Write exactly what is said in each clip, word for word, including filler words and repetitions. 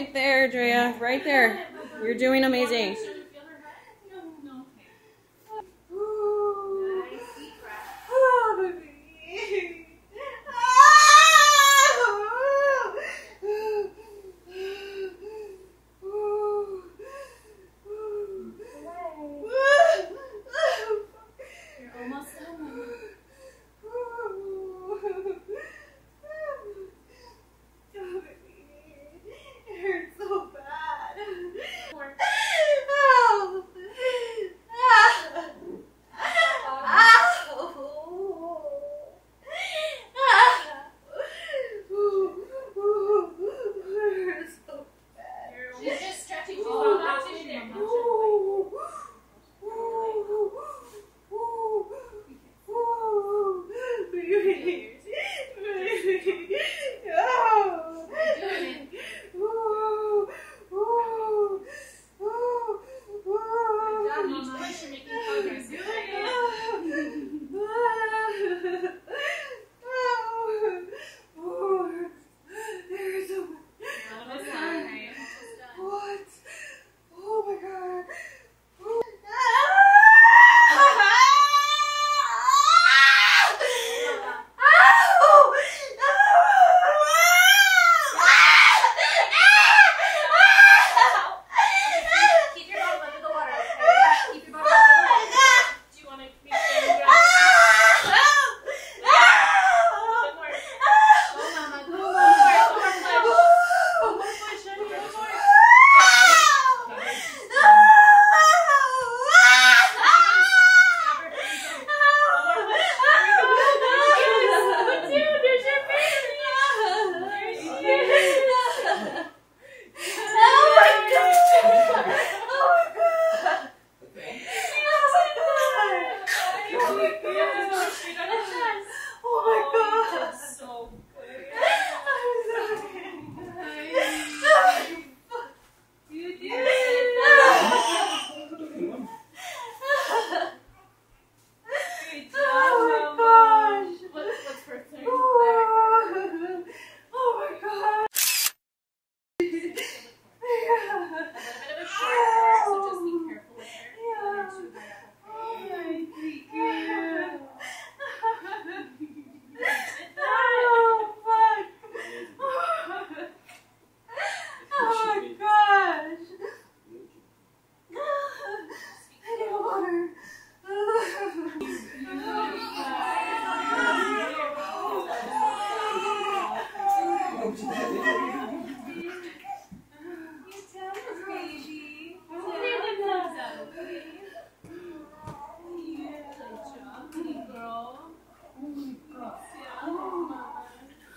right there, Drea. Right there. You're doing amazing.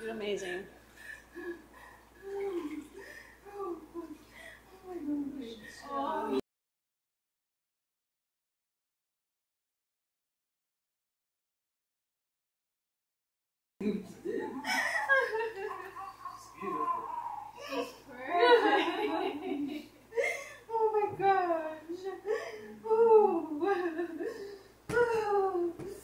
Amazing. Oh my gosh. Oh.